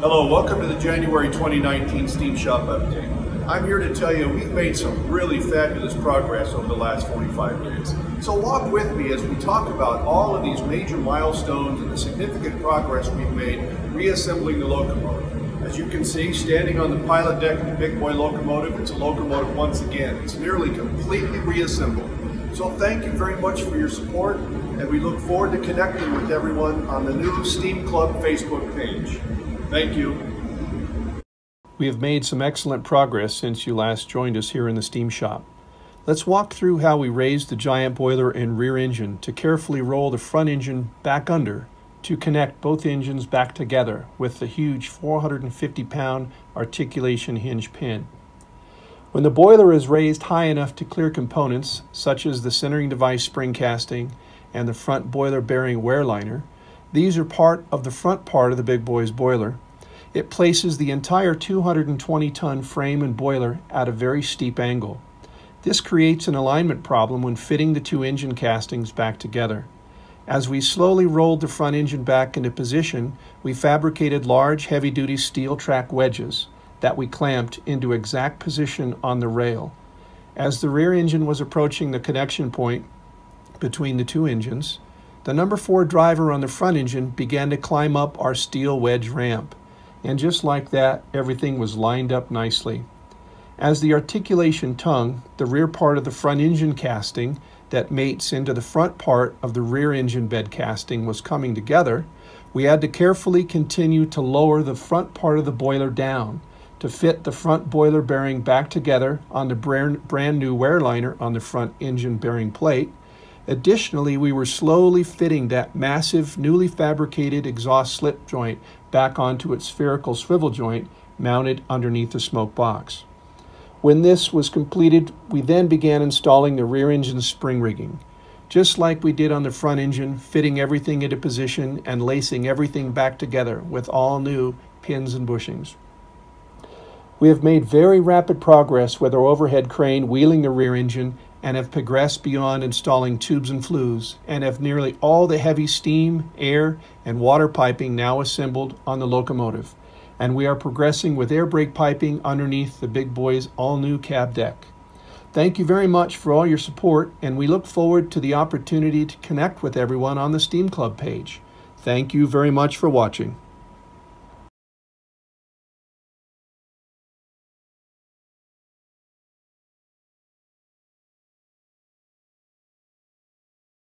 Hello, welcome to the January 2019 Steam Shop update. I'm here to tell you we've made some really fabulous progress over the last 45 days. So walk with me as we talk about all of these major milestones and the significant progress we've made reassembling the locomotive. As you can see, standing on the pilot deck of the Big Boy locomotive, it's a locomotive once again. It's nearly completely reassembled. So thank you very much for your support, and we look forward to connecting with everyone on the new Steam Club Facebook page. Thank you. We have made some excellent progress since you last joined us here in the Steam Shop. Let's walk through how we raised the giant boiler and rear engine to carefully roll the front engine back under to connect both engines back together with the huge 450-pound articulation hinge pin. When the boiler is raised high enough to clear components such as the centering device spring casting and the front boiler bearing wear liner, these are part of the front part of the Big Boy's boiler. It places the entire 220-ton frame and boiler at a very steep angle. This creates an alignment problem when fitting the two engine castings back together. As we slowly rolled the front engine back into position, we fabricated large heavy-duty steel track wedges that we clamped into exact position on the rail. As the rear engine was approaching the connection point between the two engines, the number 4 driver on the front engine began to climb up our steel wedge ramp. And just like that, everything was lined up nicely. As the articulation tongue, the rear part of the front engine casting that mates into the front part of the rear engine bed casting, was coming together, we had to carefully continue to lower the front part of the boiler down to fit the front boiler bearing back together on the brand new wear liner on the front engine bearing plate. Additionally, we were slowly fitting that massive newly fabricated exhaust slip joint back onto its spherical swivel joint mounted underneath the smoke box. When this was completed, we then began installing the rear engine spring rigging. Just like we did on the front engine, fitting everything into position and lacing everything back together with all new pins and bushings. We have made very rapid progress with our overhead crane wheeling the rear engine and have progressed beyond installing tubes and flues and have nearly all the heavy steam, air, and water piping now assembled on the locomotive. And we are progressing with air brake piping underneath the Big Boy's all-new cab deck. Thank you very much for all your support, and we look forward to the opportunity to connect with everyone on the Steam Club page. Thank you very much for watching.